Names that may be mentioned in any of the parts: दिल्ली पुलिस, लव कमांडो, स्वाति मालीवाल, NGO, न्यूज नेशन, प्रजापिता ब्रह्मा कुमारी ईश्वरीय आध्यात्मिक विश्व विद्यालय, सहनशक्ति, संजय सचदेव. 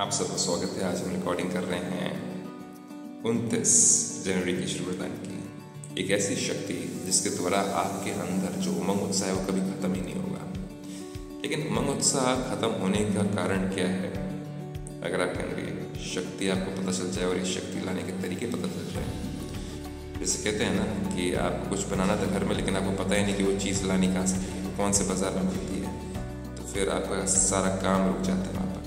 आप सबका स्वागत है। आज हम रिकॉर्डिंग कर रहे हैं 29 जनवरी की शुभदान की एक ऐसी शक्ति जिसके द्वारा आपके अंदर जो उमंग उत्साह है वो कभी खत्म ही नहीं होगा। लेकिन उमंग उत्साह खत्म होने का कारण क्या है? अगर आपके अंदर ये शक्ति आपको पता चल जाए और ये शक्ति लाने के तरीके पता चल जाए, जैसे कहते हैं ना कि आपको कुछ बनाना था घर में लेकिन आपको पता ही नहीं कि वो चीज़ लानी कहाँ से कौन से बाजार में मिलती है, तो फिर आपका सारा काम रुक जाता है वहाँ पर।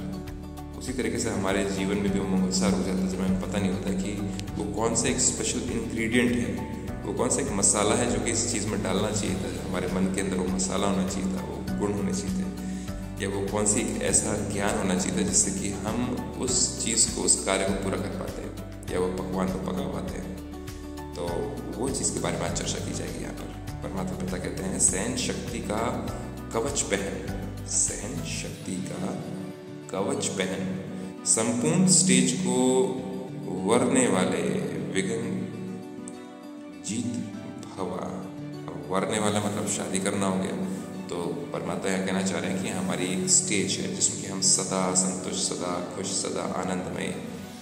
उसी तरीके से हमारे जीवन में भी उमंग उत्साह रुक जाता है जब हमें पता नहीं होता कि वो कौन सा एक स्पेशल इंग्रेडिएंट है, वो कौन सा एक मसाला है जो कि इस चीज़ में डालना चाहिए था। हमारे मन के अंदर वो मसाला होना चाहिए था, वो गुण होने चाहिए थे, या वो कौन सी ऐसा ज्ञान होना चाहिए था जिससे कि हम उस चीज़ को, उस कार्य को पूरा कर पाते हैं या वो पकवान को पका पाते हैं। तो वो चीज़ के बारे में आज चर्चा की जाएगी। यहाँ पर परमात्मा पिता कहते हैं सहन शक्ति का कवच पहन, सहन शक्ति का कवच पहन, संपूर्ण स्टेज को वरने वाले विघ्न जीत भवा। अब वरने वाला मतलब शादी करना हो गया, तो परमात्मा यह कहना चाह रहे हैं कि हमारी एक स्टेज है जिसमें कि हम सदा संतुष्ट, सदा खुश, सदा आनंदमय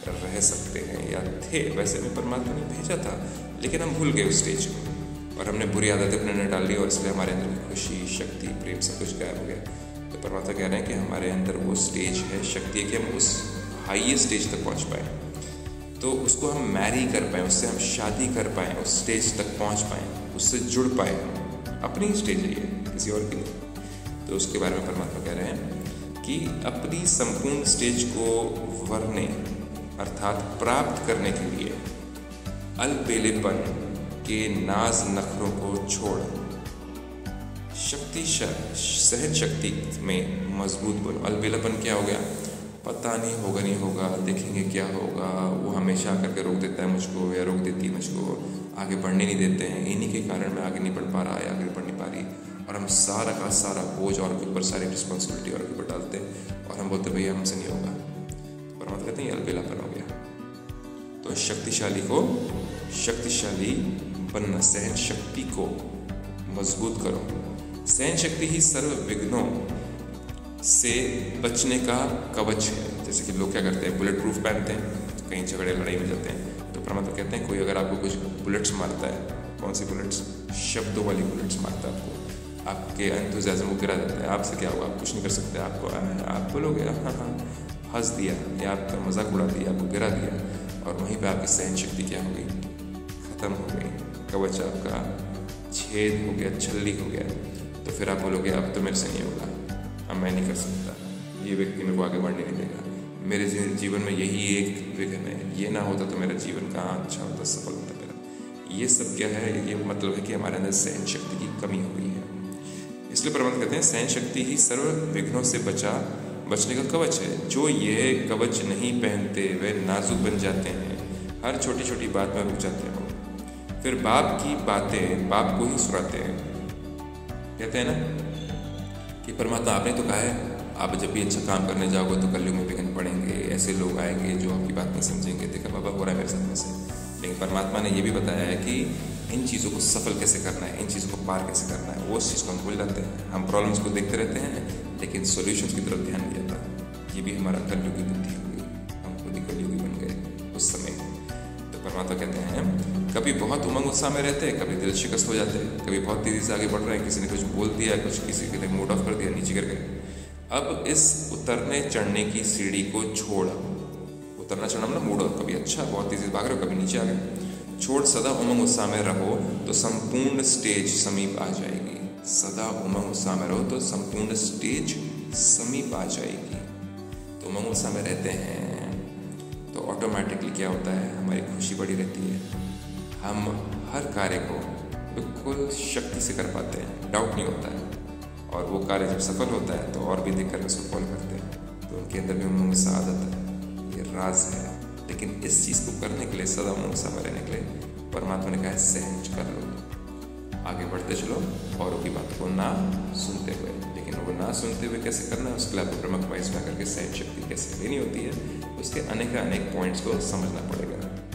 रह सकते हैं या थे। वैसे में परमात्मा ने भेजा था लेकिन हम भूल गए उस स्टेज को और हमने बुरी आदतें अपने अंदर डाल ली और इसलिए हमारे अंदर खुशी, शक्ति, प्रेम सब कुछ गायब हो गया। तो परमात्मा कह रहे हैं कि हमारे अंदर वो स्टेज है, शक्ति है कि हम उस हाईएस्ट स्टेज तक पहुंच पाएँ, तो उसको हम मैरी कर पाएँ, उससे हम शादी कर पाएँ, उस स्टेज तक पहुँच पाएँ, उससे जुड़ पाएँ। अपनी ही स्टेज है, किसी और की नहीं। तो उसके बारे में परमात्मा कह रहे हैं कि अपनी संपूर्ण स्टेज को वरने अर्थात प्राप्त करने के लिए अलबेलेपन के नाज नखरों को छोड़ शक्ति, सहन शक्ति में मजबूत बनो। अलबेलेपन क्या हो गया? पता नहीं होगा, नहीं होगा, देखेंगे क्या होगा। वो हमेशा आकर के रोक देता है मुझको या रोक देती है मुझको, आगे बढ़ने नहीं देते हैं। इन्हीं के कारण मैं आगे नहीं बढ़ पा रहा या आगे बढ़ नहीं पा रही, और हम सारा का सारा बोझ और के ऊपर, सारी रिस्पॉन्सिबिलिटी और के ऊपर डालते हैं और हम बोलते भैया हमसे नहीं होगा। परमात्मा कहते हैं अलबेलापन हो गया। तो शक्तिशाली को शक्तिशाली बनना, सहन शक्ति को मजबूत करो। सहन शक्ति ही सर्व विघ्नों से बचने का कवच है। जैसे कि लोग क्या करते हैं, बुलेट प्रूफ पहनते हैं, कहीं झगड़े लड़ाई में जाते हैं, तो परमात्मा कहते हैं कोई अगर आपको कुछ बुलेट्स मारता है, कौन सी बुलेट्स? शब्दों वाली बुलेट्स मारता है आपको, आपके एंथुसियाज्म को गिरा देता है। आपसे क्या होगा? आप कुछ नहीं कर सकते। आपको आप बोलोगे हाँ, हंस दिया या आपका मजाक उड़ा दिया, आपको गिरा दिया, और वहीं पे आपकी सहन शक्ति क्या हो गई? ख़त्म हो गई। कवच आपका छेद हो गया, छल्ली हो गया। तो फिर आप बोलोगे अब तो मेरे से नहीं होगा, अब मैं नहीं कर सकता, ये व्यक्ति मेरे को आगे बढ़ने नहीं देगा, मेरे जीवन में यही एक विघ्न है, ये ना होता तो मेरा जीवन कहाँ अच्छा होता, सफल होता मेरा। ये सब क्या है? ये मतलब है कि हमारे अंदर सहन शक्ति की कमी हो गई है। इसलिए प्रबंध कहते हैं सहन शक्ति ही सर्व विघ्नों से बचने का कवच है। जो ये कवच नहीं पहनते वे नाजुक बन जाते हैं, हर छोटी छोटी बात में रुक जाते हैं, फिर बाप की बातें बाप को ही सुनाते हैं। कहते हैं ना कि परमात्मा आपने तो कहा है आप जब भी अच्छा काम करने जाओगे तो कलयुग में विघ्न पड़ेंगे, ऐसे लोग आएंगे जो आपकी बात नहीं समझेंगे। देखा बाबा हो रहा है मेरे साथ में से। लेकिन परमात्मा ने ये भी बताया है कि इन चीज़ों को सफल कैसे करना है, इन चीज़ों को पार कैसे करना है। वो उस चीज़ को हम भूल जाते हैं, हम प्रॉब्लम्स को देखते रहते हैं लेकिन सॉल्यूशंस की तरफ ध्यान नहीं जाता। ये भी हमारा कलयुगी बुद्धि हो गई, हम खुद ही कलयुगी बन गए उस समय। तो परमात्मा कहते हैं कभी बहुत उमंग उत्साह में रहते हैं, कभी दिल शिकस्त हो जाते हैं, कभी बहुत तेज़ी से आगे बढ़ रहे हैं, किसी ने कुछ बोल दिया, कुछ किसी के लिए मूड ऑफ कर दिया, नीचे गिर गए। अब इस उतरने चढ़ने की सीढ़ी को छोड़, उतरना चढ़ना मतलब मूड ऑफ, कभी अच्छा बहुत तेज़ी से भाग रहे हो, कभी नीचे आ गए, छोड़। सदा उमंग उत्साह में रहो तो संपूर्ण स्टेज समीप आ जाएगी। सदा उमंग उत्साह में रहो तो संपूर्ण स्टेज समीप आ जाएगी। तो उमंग उत्साह में रहते हैं तो ऑटोमेटिकली क्या होता है? हमारी खुशी बढ़ी रहती है, हम हर कार्य को बिल्कुल शक्ति से कर पाते हैं, डाउट नहीं होता है। और वो कार्य जब सफल होता है तो और भी देख कर उसको कॉल करते हैं, तो उनके अंदर भी उमंग उत्साह आ जाता है। ये राज है। लेकिन इस चीज़ को करने के लिए, सदा उमंग उत्साह में रहने के लिए परमात्मा ने कहा है सहन कर लो, आगे बढ़ते चलो, औरों की बात को ना सुनते हुए। लेकिन वो ना सुनते हुए कैसे करना है उसके लिए आपको ब्रह्म कुमारी में करके सहन शक्ति कैसे लेनी होती है उसके अनेक पॉइंट्स को समझना पड़ेगा।